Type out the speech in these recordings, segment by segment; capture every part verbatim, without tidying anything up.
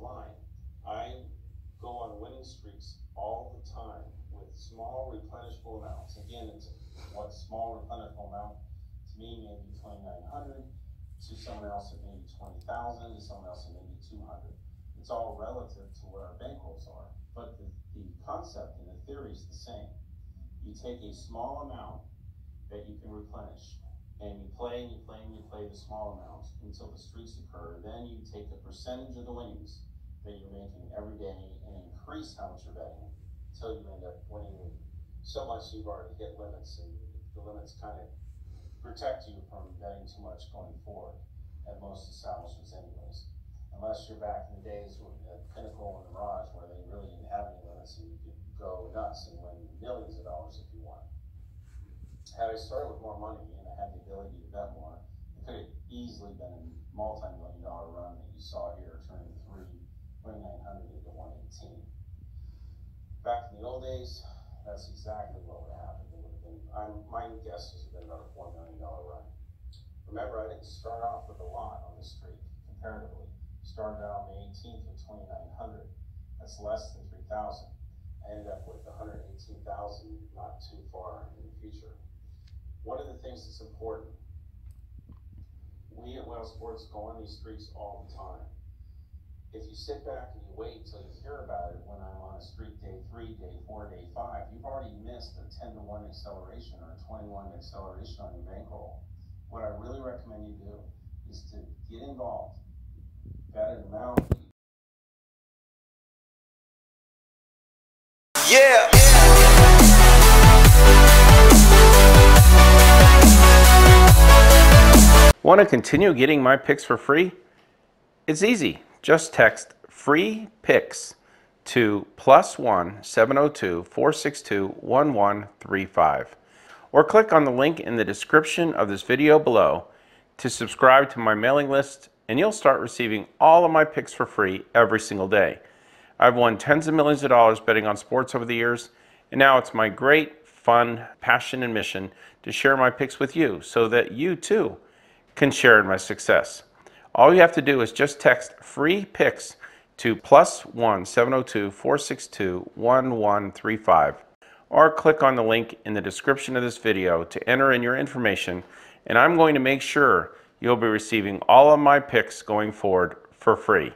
line. I go on winning streaks all the time with small replenishable amounts. Again, it's what small replenishable amount to me may be twenty-nine hundred, to someone else it may be twenty thousand, to someone else it may be two hundred. It's all relative to what our bankrolls are, but the, the concept and the theory is the same. You take a small amount that you can replenish, and you play and you play and you play the small amounts until the streaks occur. Then you take the percentage of the winnings that you're making every day and increase how much you're betting until you end up winning so much you've already hit limits, and the limits kind of protect you from betting too much going forward at most establishments anyways. Unless you're back in the days at Pinnacle and Mirage where they really didn't have any limits and you could go nuts and win millions of dollars if you want. Had I started with more money and I had the ability to bet more, it could have easily been a multi-million dollar run that you saw here, turning three twenty-nine hundred into one eighteen. Back in the old days, that's exactly what would have happened. It would have been, I'm, my guess is it would have been about a four million dollar run. Remember, I didn't start off with a lot on the streak comparatively. Started out on the eighteenth with twenty-nine hundred. That's less than three thousand. I ended up with one hundred eighteen thousand, not too far in the future. One of the things that's important, we at Wellsports go on these streaks all the time. If you sit back and you wait until you hear about it when I'm on a streak day three, day four, day five, you've already missed a ten to one acceleration or a twenty-one acceleration on your bankroll. What I really recommend you do is to get involved, bet an amount. Yeah! Want to continue getting my picks for free? It's easy. Just text free picks to plus one seven oh two, four six two, one one three five or click on the link in the description of this video below to subscribe to my mailing list, and you'll start receiving all of my picks for free every single day. I've won tens of millions of dollars betting on sports over the years, and now it's my great fun, passion, and mission to share my picks with you so that you too can share in my success. All you have to do is just text free picks to plus one seven oh two, four six two, one one three five or click on the link in the description of this video to enter in your information, and I'm going to make sure you'll be receiving all of my picks going forward for free.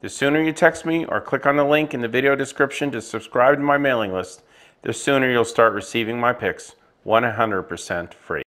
The sooner you text me or click on the link in the video description to subscribe to my mailing list, the sooner you'll start receiving my picks one hundred percent free.